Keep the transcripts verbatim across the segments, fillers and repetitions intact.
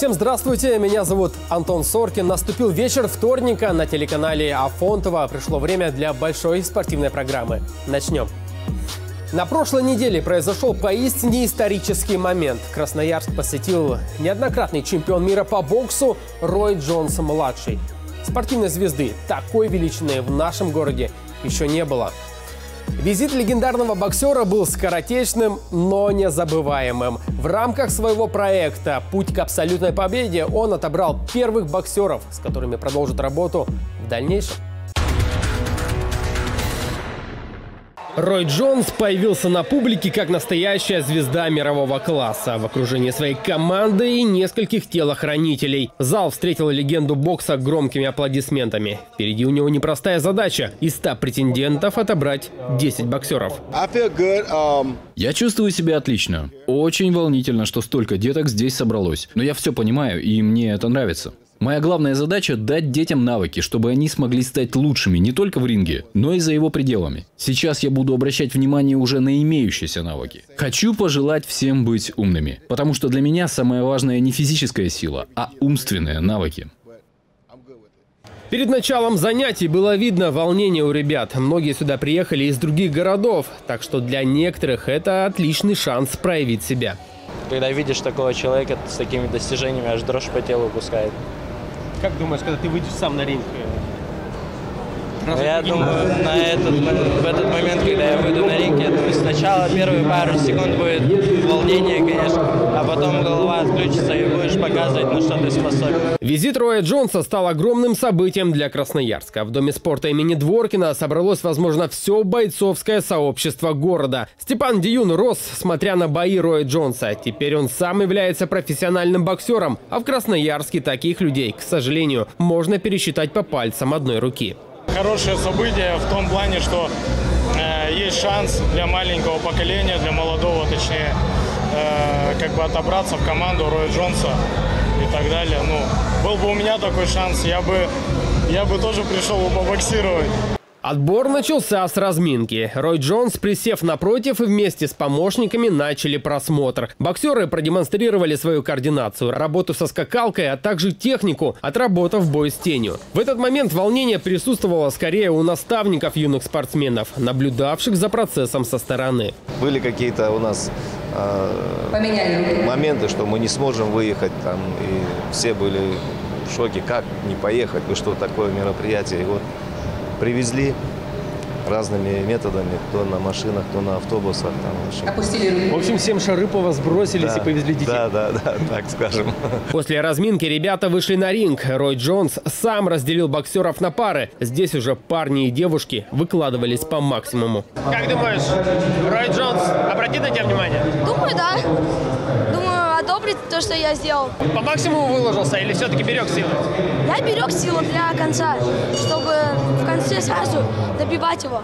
Всем здравствуйте, меня зовут Антон Соркин. Наступил вечер вторника на телеканале Афонтово. Пришло время для большой спортивной программы. Начнем. На прошлой неделе произошел поистине исторический момент. Красноярск посетил неоднократный чемпион мира по боксу Рой Джонс-младший. Спортивной звезды такой величины в нашем городе еще не было. Визит легендарного боксера был скоротечным, но незабываемым. В рамках своего проекта «Путь к абсолютной победе» он отобрал первых боксеров, с которыми продолжит работу в дальнейшем. Рой Джонс появился на публике как настоящая звезда мирового класса в окружении своей команды и нескольких телохранителей. Зал встретил легенду бокса громкими аплодисментами. Впереди у него непростая задача – из ста претендентов отобрать десять боксеров. Я чувствую себя отлично. Очень волнительно, что столько деток здесь собралось. Но я все понимаю, и мне это нравится. Моя главная задача – дать детям навыки, чтобы они смогли стать лучшими не только в ринге, но и за его пределами. Сейчас я буду обращать внимание уже на имеющиеся навыки. Хочу пожелать всем быть умными, потому что для меня самое важное не физическая сила, а умственные навыки. Перед началом занятий было видно волнение у ребят. Многие сюда приехали из других городов, так что для некоторых это отличный шанс проявить себя. Когда видишь такого человека с такими достижениями, аж дрожь по телу пускает. Как думаешь, когда ты выйдешь сам на ринг? Я думаю, на этот, в этот момент, когда я выйду на ринг, я думаю, сначала первые пару секунд будет волнение, конечно, а потом голова отключится и будешь показывать, на что ты способен. Визит Роя Джонса стал огромным событием для Красноярска. В Доме спорта имени Дворкина собралось, возможно, все бойцовское сообщество города. Степан Диюн рос, смотря на бои Роя Джонса. Теперь он сам является профессиональным боксером, а в Красноярске таких людей, к сожалению, можно пересчитать по пальцам одной руки. Хорошее событие в том плане, что э, есть шанс для маленького поколения, для молодого точнее, э, как бы отобраться в команду Роя Джонса и так далее. Ну, был бы у меня такой шанс, я бы, я бы тоже пришел бы побоксировать. Отбор начался с разминки. Рой Джонс, присев напротив, и вместе с помощниками начали просмотр. Боксеры продемонстрировали свою координацию, работу со скакалкой, а также технику, отработав бой с тенью. В этот момент волнение присутствовало скорее у наставников юных спортсменов, наблюдавших за процессом со стороны. Были какие-то у нас э, моменты, что мы не сможем выехать, там, и все были в шоке, как не поехать, вы что, такое мероприятие. И вот привезли разными методами, кто на машинах, кто на автобусах. Там, в общем. Опустили. В общем, всем Шарыпово сбросились, да, и повезли детей. Да, да, да, так скажем. После разминки ребята вышли на ринг. Рой Джонс сам разделил боксеров на пары. Здесь уже парни и девушки выкладывались по максимуму. Как думаешь, Рой Джонс обратит на тебя внимание? Думаю, да. Думаю, одобрит то, что я сделал. По максимуму выложился или все-таки берег силы? Я берег силу для конца, чтобы в конце сразу добивать его.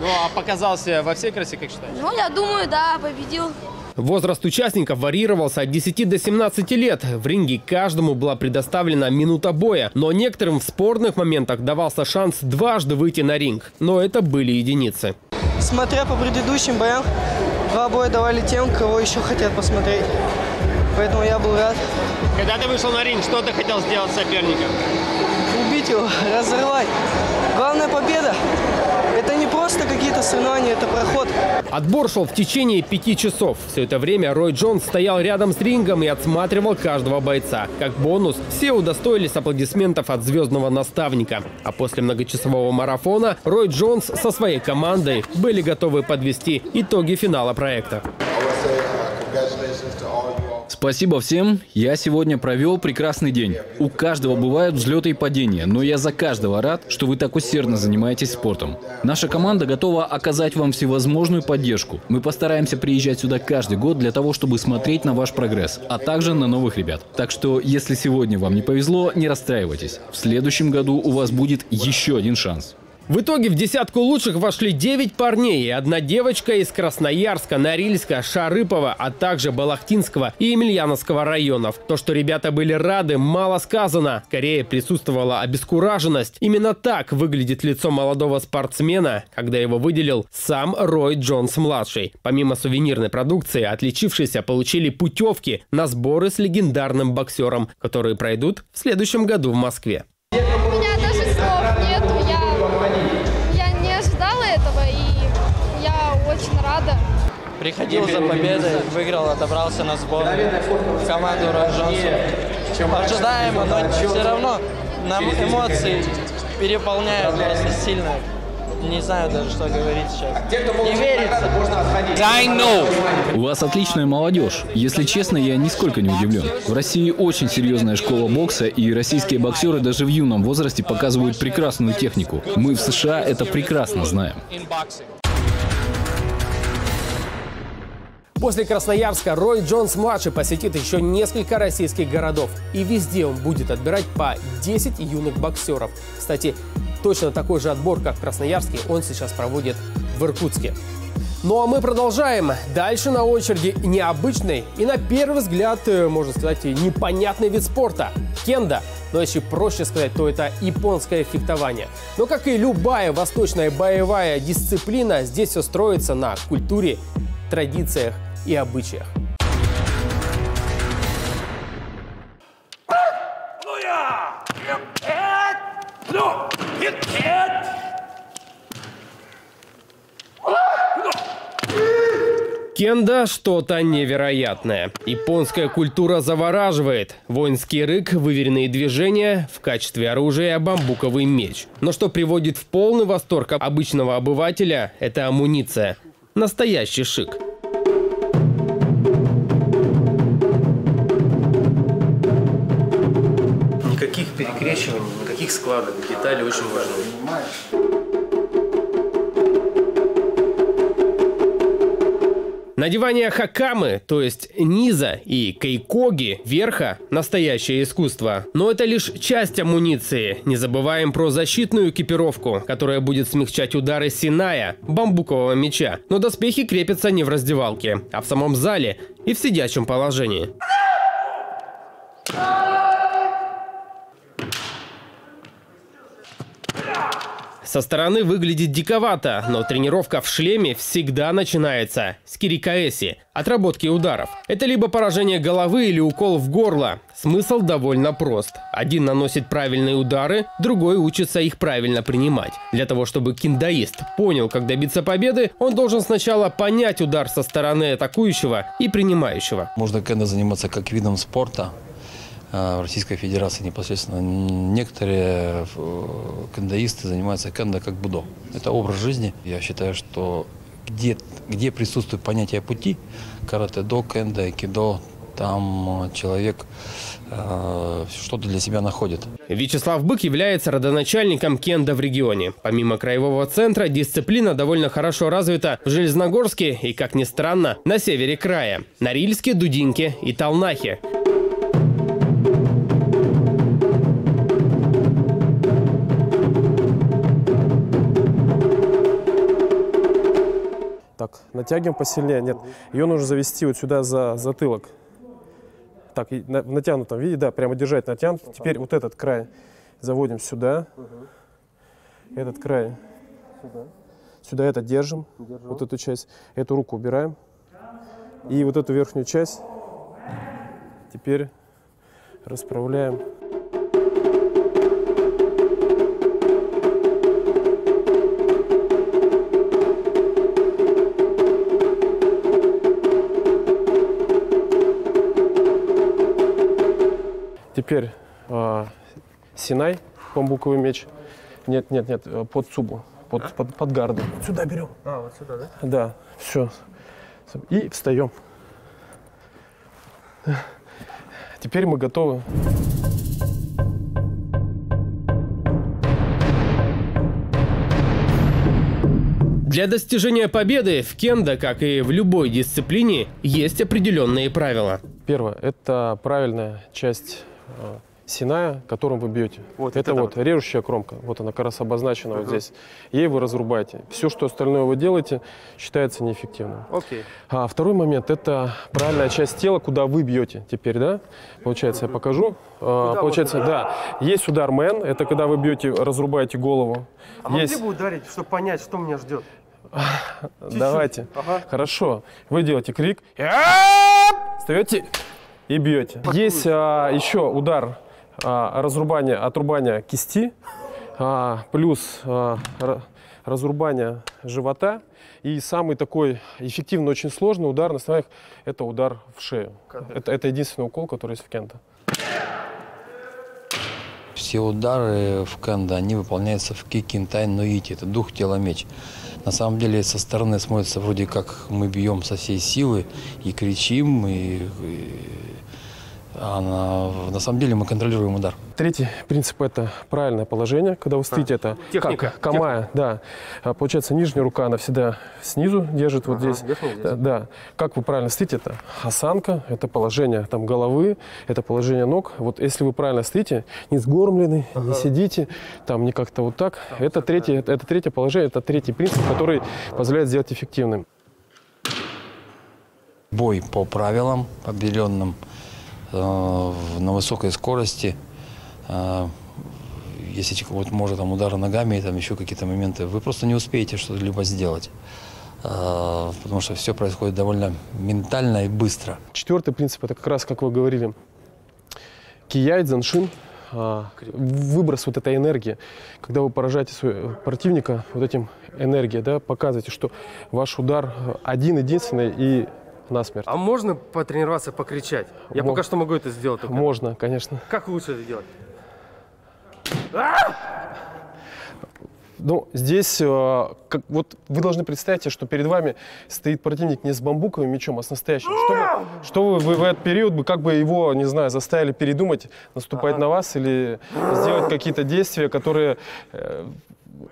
Ну, а показался во всей красе, как считаешь? Ну, я думаю, да, победил. Возраст участников варьировался от десяти до семнадцати лет. В ринге каждому была предоставлена минута боя, но некоторым в спорных моментах давался шанс дважды выйти на ринг. Но это были единицы. Смотря по предыдущим боям, два боя давали тем, кого еще хотят посмотреть. Поэтому я был рад. Когда ты вышел на ринг, что ты хотел сделать с соперником? Убить его, разорвать. Главная победа. Это не просто какие-то соревнования, это проход. Отбор шел в течение пяти часов. Все это время Рой Джонс стоял рядом с рингом и отсматривал каждого бойца. Как бонус, все удостоились аплодисментов от звездного наставника. А после многочасового марафона Рой Джонс со своей командой были готовы подвести итоги финала проекта. Спасибо всем. Я сегодня провел прекрасный день. У каждого бывают взлеты и падения, но я за каждого рад, что вы так усердно занимаетесь спортом. Наша команда готова оказать вам всевозможную поддержку. Мы постараемся приезжать сюда каждый год для того, чтобы смотреть на ваш прогресс, а также на новых ребят. Так что, если сегодня вам не повезло, не расстраивайтесь. В следующем году у вас будет еще один шанс. В итоге в десятку лучших вошли девять парней и одна девочка из Красноярска, Норильска, Шарыпова, а также Балахтинского и Емельяновского районов. То, что ребята были рады, мало сказано. Скорее присутствовала обескураженность. Именно так выглядит лицо молодого спортсмена, когда его выделил сам Рой Джонс-младший. Помимо сувенирной продукции, отличившиеся получили путевки на сборы с легендарным боксером, которые пройдут в следующем году в Москве. У меня даже слов нету. Приходил за победой, выиграл, отобрался на сбор в команду Роя Джонса. Ожидаемо, но все равно нам эмоции переполняют просто сильно. Не знаю даже, что говорить сейчас. Не верится. У вас отличная молодежь. Если честно, я нисколько не удивлен. В России очень серьезная школа бокса, и российские боксеры даже в юном возрасте показывают прекрасную технику. Мы в США это прекрасно знаем. После Красноярска Рой Джонс-младший посетит еще несколько российских городов. И везде он будет отбирать по десять юных боксеров. Кстати, точно такой же отбор, как в Красноярске, он сейчас проводит в Иркутске. Ну а мы продолжаем. Дальше на очереди необычный и, на первый взгляд, можно сказать, непонятный вид спорта – кендо. Но если проще сказать, то это японское фехтование. Но, как и любая восточная боевая дисциплина, здесь все строится на культуре, традициях и обычаях. Кендо – что-то невероятное. Японская культура завораживает. Воинский рык, выверенные движения, в качестве оружия бамбуковый меч. Но что приводит в полный восторг обычного обывателя – это амуниция. Настоящий шик. Никаких перекрещиваний, никаких складок. Детали очень важны. Надевание хакамы, то есть низа, и кейкоги, верха – настоящее искусство. Но это лишь часть амуниции. Не забываем про защитную экипировку, которая будет смягчать удары синая, бамбукового меча. Но доспехи крепятся не в раздевалке, а в самом зале и в сидячем положении. Со стороны выглядит диковато, но тренировка в шлеме всегда начинается с кирикаэси – отработки ударов. Это либо поражение головы или укол в горло. Смысл довольно прост. Один наносит правильные удары, другой учится их правильно принимать. Для того, чтобы кэндоист понял, как добиться победы, он должен сначала понять удар со стороны атакующего и принимающего. Можно кэндо заниматься как видом спорта. В Российской Федерации непосредственно некоторые кэндоисты занимаются кэндо как будо. Это образ жизни. Я считаю, что где, где присутствует понятие пути, каратэ-до, кэндо, айкидо, там человек э, что-то для себя находит. Вячеслав Бык является родоначальником кендо в регионе. Помимо краевого центра, дисциплина довольно хорошо развита в Железногорске и, как ни странно, на севере края – Норильске, Дудинке и Талнахе. Так, натягиваем посильнее. Нет, ее нужно завести вот сюда за затылок. Так, в натянутом виде, да, прямо держать натянут. Теперь вот этот край заводим сюда. Этот край сюда, это держим. Вот эту часть, эту руку убираем. И вот эту верхнюю часть теперь расправляем. Теперь э, синай, бамбуковый меч. Нет, нет, нет, под цубу, под, а? под, под гарду. Сюда берем. А, вот сюда, да? Да, все. И встаем. Теперь мы готовы. Для достижения победы в кендо, как и в любой дисциплине, есть определенные правила. Первое – это правильная часть синая, которым вы бьете. Вот, это, это вот там режущая кромка. Вот она как раз обозначена uh-huh. вот здесь. Ей вы разрубаете. Все, что остальное вы делаете, считается неэффективным. Okay. А второй момент – это правильная часть тела, куда вы бьете теперь, да? Получается, uh-huh. я покажу. А, получается, вот, да. да. Есть удармен, это когда вы бьете, разрубаете голову. А могли есть... бы ударить, чтобы понять, что меня ждет? Давайте. Ага. Хорошо. Вы делаете крик. Встаете и бьете. Есть а, еще удар а, разрубания, отрубания кисти, а, плюс а, разрубание живота. И самый такой эффективный, очень сложный удар на снарях – это удар в шею. Это, это единственный укол, который есть в кэндо. Все удары в кэндо, они выполняются в кикинтай, нуити. Это дух, тело, меч. На самом деле со стороны смотрится вроде как мы бьем со всей силы и кричим, и, и... А на... на самом деле мы контролируем удар. Третий принцип – это правильное положение, когда вы стоите, а, это техника, как, камая, техника. Да. Получается, нижняя рука, она всегда снизу держит, вот ага, здесь. Здесь. Да, да. Как вы правильно стоите, это осанка, это положение там, головы, это положение ног. Вот если вы правильно стоите, не сгорблены, ага. не сидите, там не как-то вот так. Там это, третье, да. это третье положение, это третий принцип, который позволяет сделать эффективным. Бой по правилам определенным. На высокой скорости, если вот может там удары ногами, там еще какие-то моменты, вы просто не успеете что-либо сделать, потому что все происходит довольно ментально и быстро. Четвертый принцип – это как раз, как вы говорили, кияй, дзаншин. Выброс вот этой энергии, когда вы поражаете своего противника вот этим энергией, да, показываете, что ваш удар один единственный и насмерть. А можно потренироваться, покричать? Я Мог... пока что могу это сделать. Только. Можно, конечно. Как лучше это делать? Ну, здесь э, как, вот вы должны представить, что перед вами стоит противник не с бамбуковым мечом, а с настоящим. Что вы, что вы, вы в этот период бы, как бы его, не знаю, заставили передумать, наступать ага. на вас или сделать какие-то действия, которые э,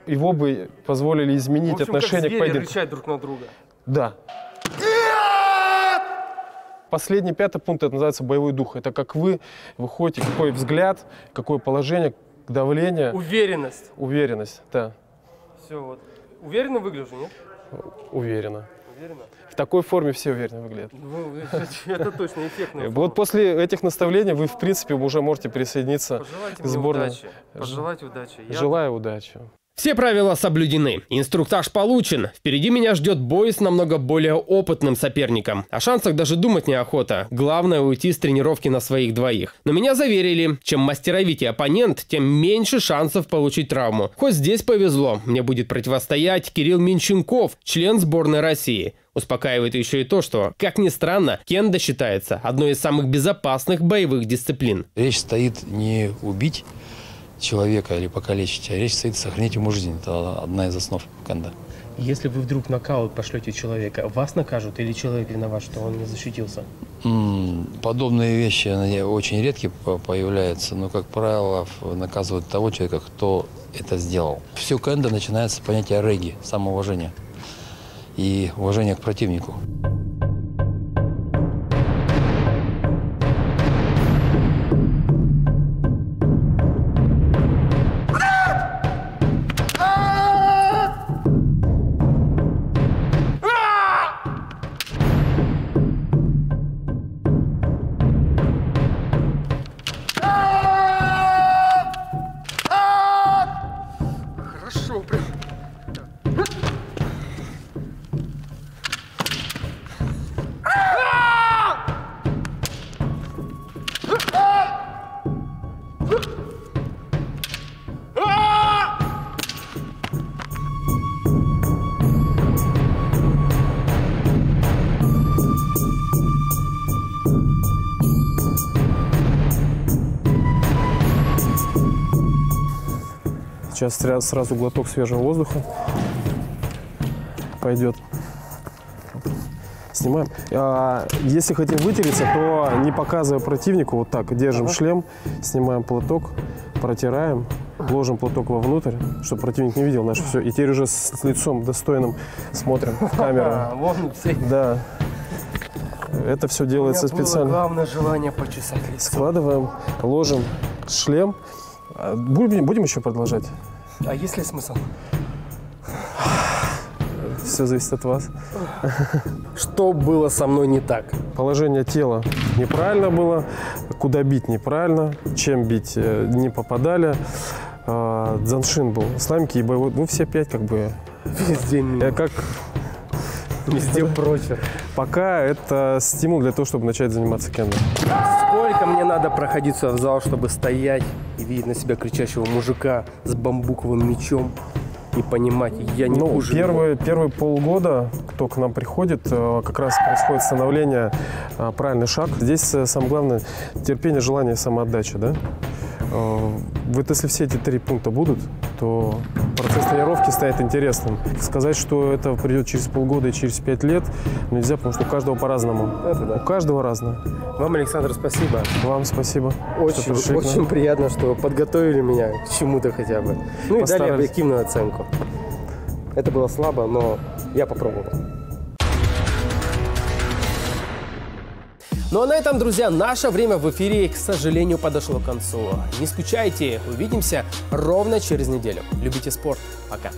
его бы позволили изменить, в общем, отношение как звери, к поединку. Рычать друг на друга. Да. Последний, пятый пункт, это называется боевой дух. Это как вы выходите, какой взгляд, какое положение, давление. Уверенность. Уверенность, да. Все, вот. Уверенно выгляжу, нет? Уверенно. Уверенно? В такой форме все уверенно выглядят. Ну, это точно эффектно. Вот после этих наставлений вы, в принципе, уже можете присоединиться к сборной. Пожелайте удачи. Пожелать удачи. Желаю удачи. Все правила соблюдены, инструктаж получен, впереди меня ждет бой с намного более опытным соперником. О шансах даже думать неохота, главное уйти с тренировки на своих двоих. Но меня заверили, чем мастеровитее оппонент, тем меньше шансов получить травму. Хоть здесь повезло, мне будет противостоять Кирилл Минченков, член сборной России. Успокаивает еще и то, что, как ни странно, кэндо считается одной из самых безопасных боевых дисциплин. Речь стоит не убить человека или покалечить, а речь стоит сохранить ему жизнь. Это одна из основ кэндо. Если вы вдруг нокаут пошлете человека, вас накажут или человек виноват, что он не защитился? Подобные вещи очень редки появляются, но, как правило, наказывают того человека, кто это сделал. Все кэндо начинается с понятия рэги, самоуважения и уважения к противнику. Сейчас сразу глоток свежего воздуха пойдет. Снимаем. А, если хотим вытереться, то не показывая противнику, вот так держим шлем, снимаем платок, протираем, ложим платок вовнутрь, чтобы противник не видел наше все. И теперь уже с лицом достойным смотрим в камеру. Да. Это все делается специально. Главное желание почесать лицо. Складываем, ложим. шлем. Будем, будем еще продолжать? А есть ли смысл? Все зависит от вас. Что было со мной не так? Положение тела неправильно было, куда бить неправильно, чем бить не попадали. Дзаншин был, сламки и боевой, ну все пять как бы. Везде Я как... Везде прочее. Пока это стимул для того, чтобы начать заниматься кендо. Сколько мне надо проходиться в зал, чтобы стоять и видеть на себя кричащего мужика с бамбуковым мечом? И понимать, я не хуже. Первые, первые полгода, кто к нам приходит, как раз происходит становление, правильный шаг. Здесь самое главное терпение, желание, самоотдача. Да? Вот если все эти три пункта будут, то процесс тренировки станет интересным. Сказать, что это придет через полгода и через пять лет, нельзя, потому что у каждого по-разному. Да. У каждого разное. Вам, Александр, спасибо. Вам спасибо. Очень, очень приятно, что подготовили меня к чему-то хотя бы. Ну Постарались. И дали объективную оценку. Это было слабо, но я попробовал. Ну а на этом, друзья, наше время в эфире, к сожалению, подошло к концу. Не скучайте, увидимся ровно через неделю. Любите спорт, пока.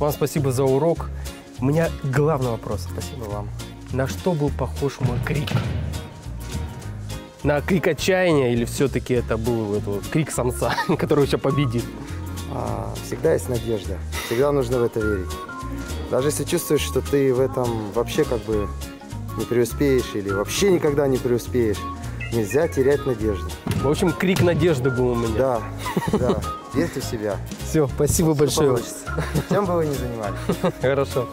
Вам спасибо за урок. У меня главный вопрос. Спасибо вам. На что был похож мой крик? На крик отчаяния или все-таки это был это, крик самца, который еще победит? А, всегда есть надежда. Всегда нужно в это верить. Даже если чувствуешь, что ты в этом вообще как бы не преуспеешь или вообще никогда не преуспеешь, нельзя терять надежду. В общем, крик надежды был у меня. Да, да. Верьте в себя. Все, спасибо большое. Всем бы вы не занимались. Хорошо.